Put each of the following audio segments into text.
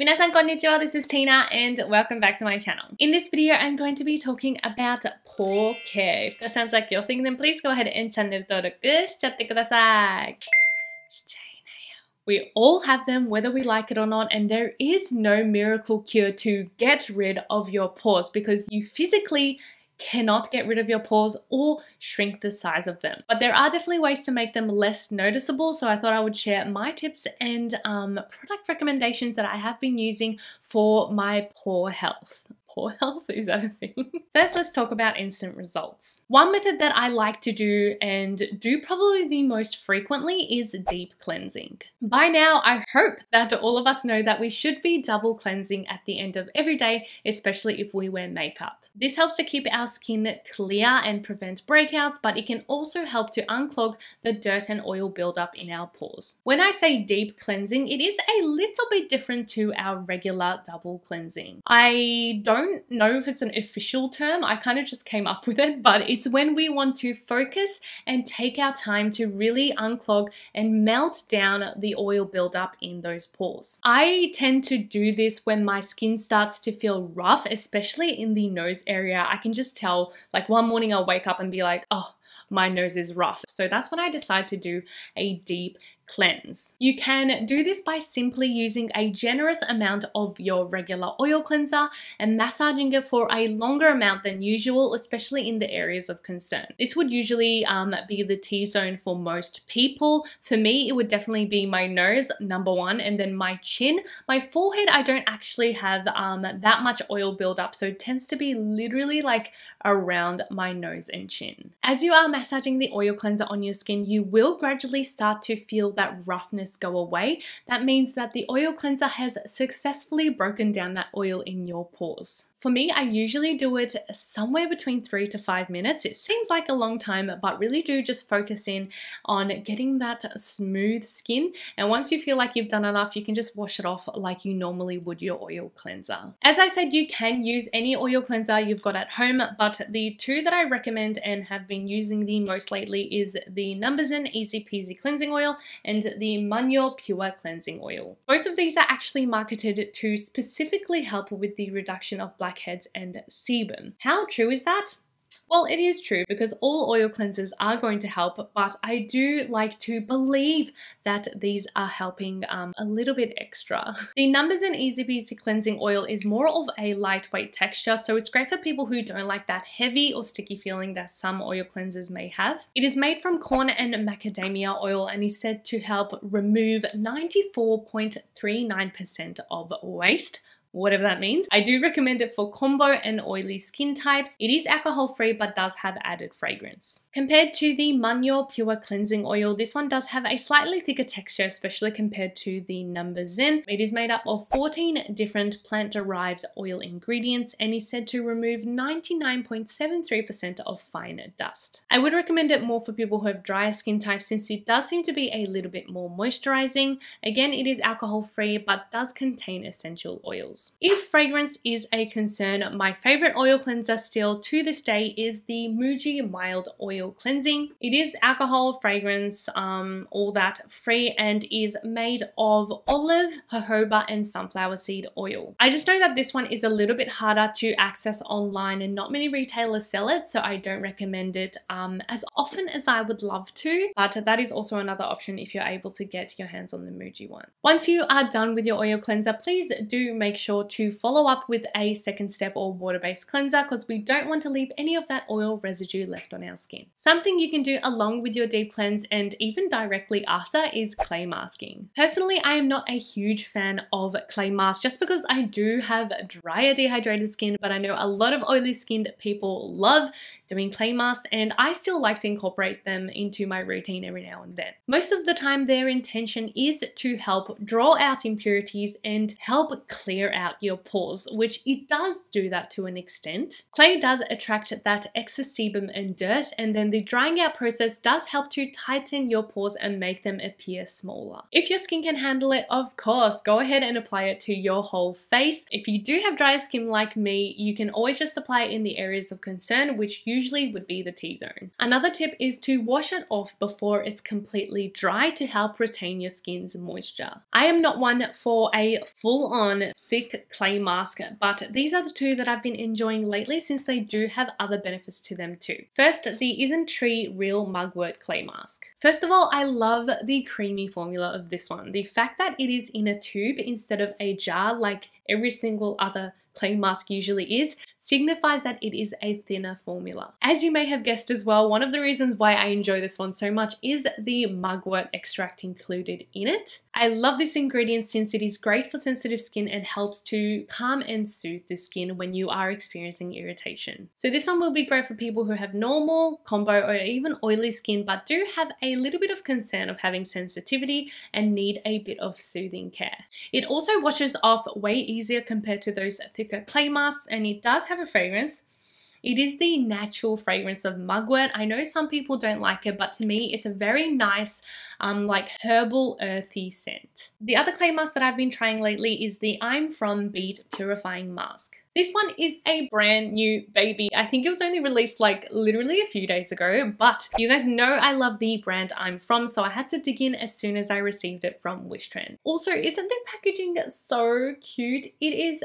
Minasan konnichiwa, this is Tina and welcome back to my channel. In this video, I'm going to be talking about pore care. If that sounds like your thing, then please go ahead and channel登録しちゃってください. We all have them, whether we like it or not, and there is no miracle cure to get rid of your pores because you physically cannot get rid of your pores or shrink the size of them. But there are definitely ways to make them less noticeable, so I thought I would share my tips and product recommendations that I have been using for my pore health. Pore health is that a thing? First, let's talk about instant results. One method that I like to do and do probably the most frequently is deep cleansing. By now, I hope that all of us know that we should be double cleansing at the end of every day, especially if we wear makeup. This helps to keep our skin clear and prevent breakouts, but it can also help to unclog the dirt and oil buildup in our pores. When I say deep cleansing, it is a little bit different to our regular double cleansing. I don't know if it's an official term, I kind of just came up with it, but it's when we want to focus and take our time to really unclog and melt down the oil buildup in those pores. I tend to do this when my skin starts to feel rough, especially in the nose area. I can just tell, like one morning I'll wake up and be like, oh, my nose is rough. So that's when I decide to do a deep cleanse. You can do this by simply using a generous amount of your regular oil cleanser and massaging it for a longer amount than usual, especially in the areas of concern. This would usually be the T-zone for most people. For me, it would definitely be my nose, number one, and then my chin. My forehead, I don't actually have that much oil buildup, so it tends to be literally like around my nose and chin. As you are massaging the oil cleanser on your skin, you will gradually start to feel that roughness go away. That means that the oil cleanser has successfully broken down that oil in your pores. For me, I usually do it somewhere between 3 to 5 minutes. It seems like a long time, but really do just focus in on getting that smooth skin. And once you feel like you've done enough, you can just wash it off like you normally would your oil cleanser. As I said, you can use any oil cleanser you've got at home, but the two that I recommend and have been using the most lately is the numbuzin Easy Peasy Cleansing Oil and the Manyo Pure Cleansing Oil. Both of these are actually marketed to specifically help with the reduction of blackheads and sebum. How true is that? Well, it is true because all oil cleansers are going to help, but I do like to believe that these are helping a little bit extra. The numbuzin Easy Peasy Cleansing Oil is more of a lightweight texture, so it's great for people who don't like that heavy or sticky feeling that some oil cleansers may have. It is made from corn and macadamia oil and is said to help remove 94.39% of waste, whatever that means. I do recommend it for combo and oily skin types. It is alcohol-free but does have added fragrance. Compared to the Manyo Pure Cleansing Oil, this one does have a slightly thicker texture, especially compared to the numbuzin. It is made up of 14 different plant-derived oil ingredients and is said to remove 99.73% of fine dust. I would recommend it more for people who have drier skin types since it does seem to be a little bit more moisturizing. Again, it is alcohol-free but does contain essential oils. If fragrance is a concern, my favorite oil cleanser still to this day is the Muji Mild Oil Cleansing. It is alcohol, fragrance, all that free and is made of olive, jojoba and sunflower seed oil. I just know that this one is a little bit harder to access online and not many retailers sell it, so I don't recommend it as often as I would love to, but that is also another option if you're able to get your hands on the Muji one. Once you are done with your oil cleanser, please do make sure to follow up with a second step or water-based cleanser because we don't want to leave any of that oil residue left on our skin. Something you can do along with your deep cleanse and even directly after is clay masking. Personally, I am not a huge fan of clay masks just because I do have drier, dehydrated skin, but I know a lot of oily-skinned people love doing clay masks and I still like to incorporate them into my routine every now and then. Most of the time, their intention is to help draw out impurities and help clear out out your pores, which it does do that to an extent. Clay does attract that excess sebum and dirt, and then the drying out process does help to tighten your pores and make them appear smaller. If your skin can handle it, of course, go ahead and apply it to your whole face. If you do have dry skin like me, you can always just apply it in the areas of concern, which usually would be the T-zone. Another tip is to wash it off before it's completely dry to help retain your skin's moisture. I am not one for a full-on thick clay mask, but these are the two that I've been enjoying lately since they do have other benefits to them too. First, the Isntree Real Mugwort Clay Mask. First of all, I love the creamy formula of this one. The fact that it is in a tube instead of a jar like every single other clay mask usually is, signifies that it is a thinner formula. As you may have guessed as well, one of the reasons why I enjoy this one so much is the mugwort extract included in it. I love this ingredient since it is great for sensitive skin and helps to calm and soothe the skin when you are experiencing irritation. So this one will be great for people who have normal, combo, or even oily skin, but do have a little bit of concern of having sensitivity and need a bit of soothing care. It also washes off way easier compared to those thicker clay masks, and it does have a fragrance. It is the natural fragrance of mugwort. I know some people don't like it, but to me, it's a very nice, like herbal earthy scent. The other clay mask that I've been trying lately is the I'm From Beet Purifying Mask. This one is a brand new baby. I think it was only released like literally a few days ago, but you guys know I love the brand I'm From, so I had to dig in as soon as I received it from Wishtrend. Also, isn't the packaging so cute? It is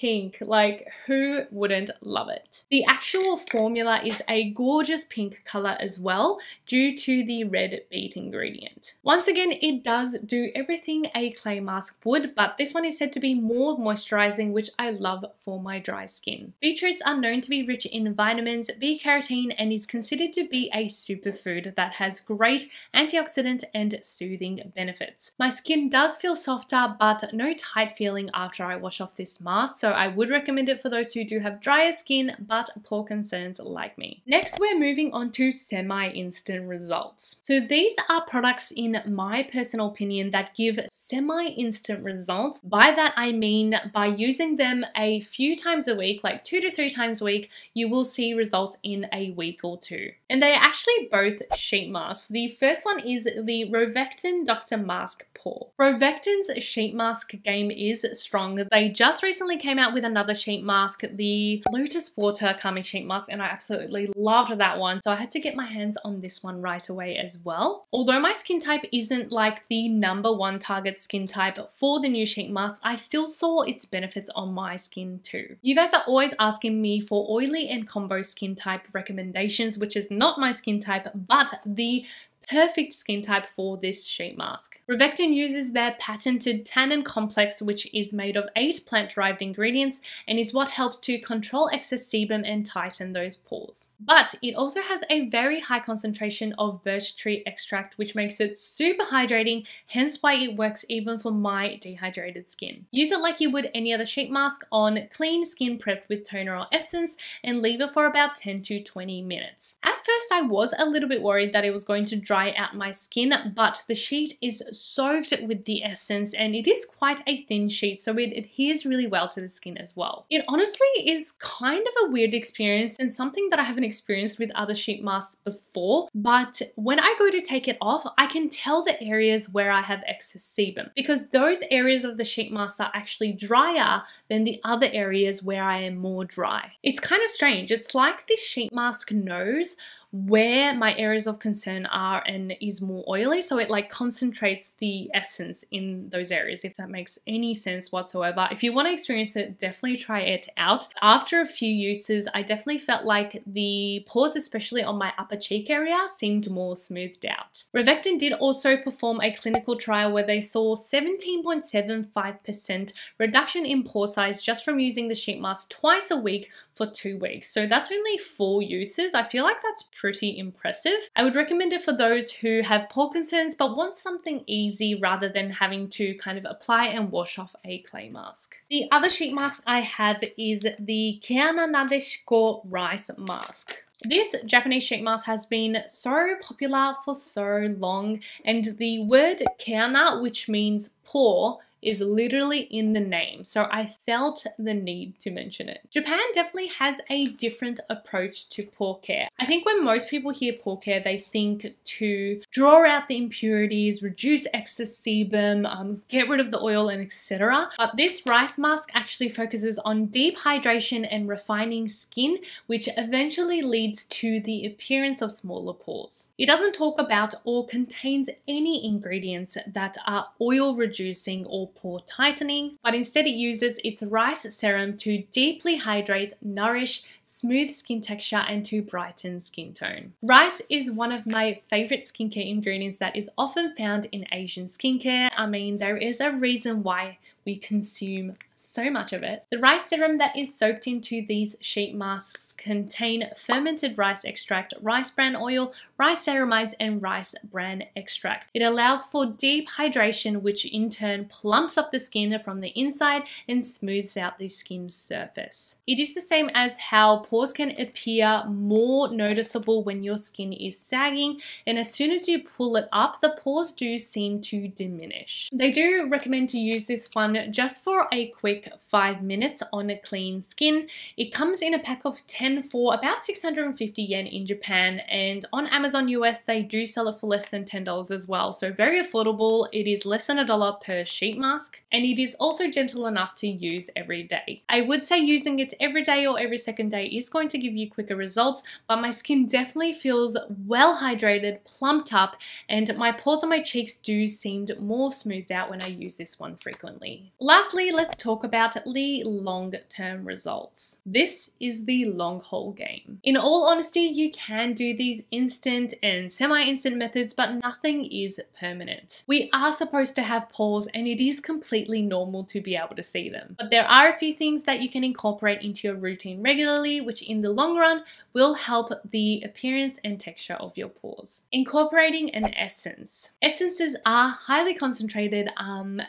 pink, like who wouldn't love it? The actual formula is a gorgeous pink color as well, due to the red beet ingredient. Once again, it does do everything a clay mask would, but this one is said to be more moisturizing, which I love for my dry skin. Beetroots are known to be rich in vitamins, B-carotene, and is considered to be a superfood that has great antioxidant and soothing benefits. My skin does feel softer, but no tight feeling after I wash off this mask, so I would recommend it for those who do have drier skin but pore concerns like me. Next, we're moving on to semi-instant results. So these are products, in my personal opinion, that give semi-instant results. By that I mean by using them a few times a week, like 2 to 3 times a week, you will see results in a week or two. And they are actually both sheet masks. The first one is the Rovectin Dr. Mask Pore. Rovectin's sheet mask game is strong. They just recently came out with another sheet mask, the Lotus Water Calming Sheet Mask, and I absolutely loved that one, so I had to get my hands on this one right away as well. Although my skin type isn't like the #1 target skin type for the new sheet mask, I still saw its benefits on my skin too. You guys are always asking me for oily and combo skin type recommendations, which is not my skin type, but the perfect skin type for this sheet mask. Rovectin uses their patented Tannin Complex, which is made of 8 plant-derived ingredients and is what helps to control excess sebum and tighten those pores. But it also has a very high concentration of birch tree extract, which makes it super hydrating, hence why it works even for my dehydrated skin. Use it like you would any other sheet mask on clean skin prepped with toner or essence, and leave it for about 10 to 20 minutes. At first, I was a little bit worried that it was going to dry out my skin, but the sheet is soaked with the essence and it is quite a thin sheet, so it adheres really well to the skin as well. It honestly is kind of a weird experience and something that I haven't experienced with other sheet masks before, but when I go to take it off, I can tell the areas where I have excess sebum, because those areas of the sheet mask are actually drier than the other areas where I am more dry. It's kind of strange. It's like this sheet mask knows where my areas of concern are and is more oily, so it like concentrates the essence in those areas, if that makes any sense whatsoever. If you want to experience it, definitely try it out. After a few uses, I definitely felt like the pores, especially on my upper cheek area, seemed more smoothed out. Rovectin did also perform a clinical trial where they saw 17.75% reduction in pore size just from using the sheet mask twice a week for 2 weeks. So that's only 4 uses. I feel like that's pretty impressive. I would recommend it for those who have pore concerns but want something easy rather than having to kind of apply and wash off a clay mask. The other sheet mask I have is the Keana Nadeshiko Rice Mask. This Japanese sheet mask has been so popular for so long, and the word keana, which means pore, is literally in the name, so I felt the need to mention it. Japan definitely has a different approach to pore care. I think when most people hear pore care, they think to draw out the impurities, reduce excess sebum, get rid of the oil and etc. But this rice mask actually focuses on deep hydration and refining skin, which eventually leads to the appearance of smaller pores. It doesn't talk about or contains any ingredients that are oil reducing or pore tightening, but instead it uses its rice serum to deeply hydrate, nourish, smooth skin texture and to brighten skin tone. Rice is one of my favorite skincare ingredients that is often found in Asian skincare. I mean, there is a reason why we consume so much of it. The rice serum that is soaked into these sheet masks contain fermented rice extract, rice bran oil, rice ceramides and rice bran extract. It allows for deep hydration, which in turn plumps up the skin from the inside and smooths out the skin's surface. It is the same as how pores can appear more noticeable when your skin is sagging, and as soon as you pull it up, the pores do seem to diminish. They do recommend to use this one just for a quick 5 minutes on a clean skin. It comes in a pack of 10 for about 650 yen in Japan, and on Amazon US they do sell it for less than $10 as well, so very affordable. It is less than $1 per sheet mask, and it is also gentle enough to use every day. I would say using it every day or every second day is going to give you quicker results, but my skin definitely feels well hydrated, plumped up, and my pores on my cheeks do seem more smoothed out when I use this one frequently. Lastly, let's talk about the long-term results. This is the long haul game. In all honesty, you can do these instant and semi-instant methods, but nothing is permanent. We are supposed to have pores and it is completely normal to be able to see them. But there are a few things that you can incorporate into your routine regularly, which in the long run will help the appearance and texture of your pores. Incorporating an essence. Essences are highly concentrated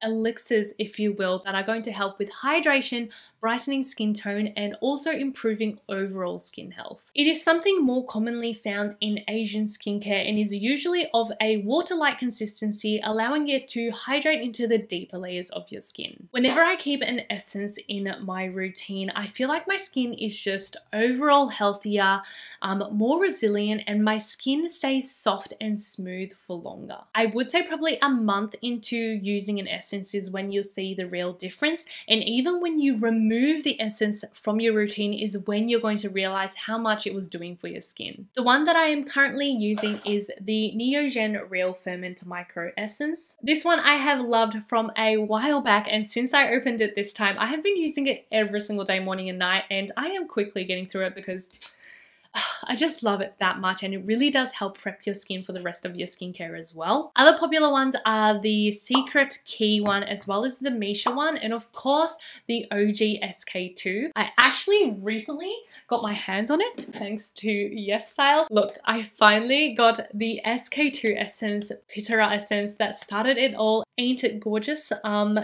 elixirs, if you will, that are going to help with hydration, brightening skin tone, and also improving overall skin health. It is something more commonly found in Asian skincare and is usually of a water-like consistency, allowing it to hydrate into the deeper layers of your skin. Whenever I keep an essence in my routine, I feel like my skin is just overall healthier, more resilient, and my skin stays soft and smooth for longer. I would say probably a month into using an essence is when you'll see the real difference. And even when you remove the essence from your routine is when you're going to realize how much it was doing for your skin. The one that I am currently using is the Neogen Real Ferment Micro Essence. This one I have loved from a while back, and since I opened it this time, I have been using it every single day, morning and night, and I am quickly getting through it because I just love it that much, and it really does help prep your skin for the rest of your skincare as well. Other popular ones are the Secret Key one, as well as the Misha one, and of course the OG SK2. I actually recently got my hands on it thanks to YesStyle. Look, I finally got the SK2 essence, Pitara essence, that started it all. Ain't it gorgeous?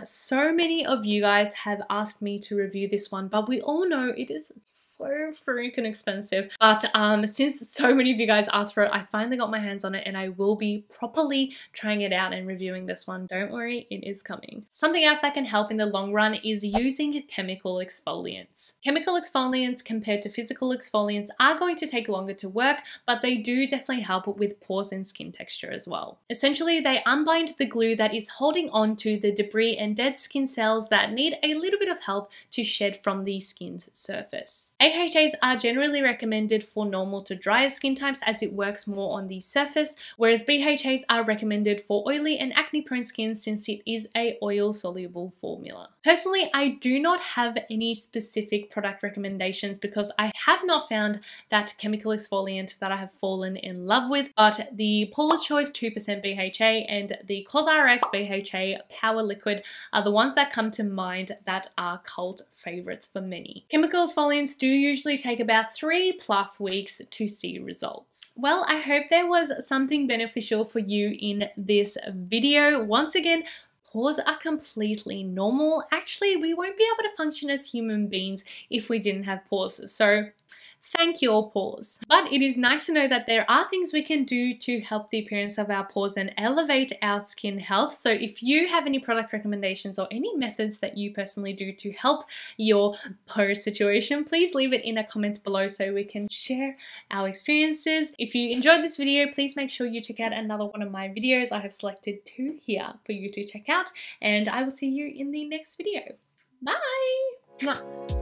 So many of you guys have asked me to review this one, but we all know it is so freaking expensive. But since so many of you guys asked for it, I finally got my hands on it, and I will be properly trying it out and reviewing this one. Don't worry, it is coming. Something else that can help in the long run is using chemical exfoliants. Chemical exfoliants compared to physical exfoliants are going to take longer to work, but they do definitely help with pores and skin texture as well. Essentially, they unbind the glue that is holding on to the debris and dead skin cells that need a little bit of help to shed from the skin's surface. AHAs are generally recommended for normal to drier skin types as it works more on the surface, whereas BHAs are recommended for oily and acne-prone skin since it is a oil-soluble formula. Personally, I do not have any specific product recommendations because I have not found that chemical exfoliant that I have fallen in love with, but the Paula's Choice 2% BHA and the COSRX BHA power liquid are the ones that come to mind that are cult favorites for many. Chemical exfoliants do usually take about 3+ weeks to see results. Well, I hope there was something beneficial for you in this video. Once again, pores are completely normal. Actually, we won't be able to function as human beings if we didn't have pores. So thank your pores. But it is nice to know that there are things we can do to help the appearance of our pores and elevate our skin health. So if you have any product recommendations or any methods that you personally do to help your pore situation, please leave it in a comment below so we can share our experiences. If you enjoyed this video, please make sure you check out another one of my videos. I have selected 2 here for you to check out, and I will see you in the next video. Bye!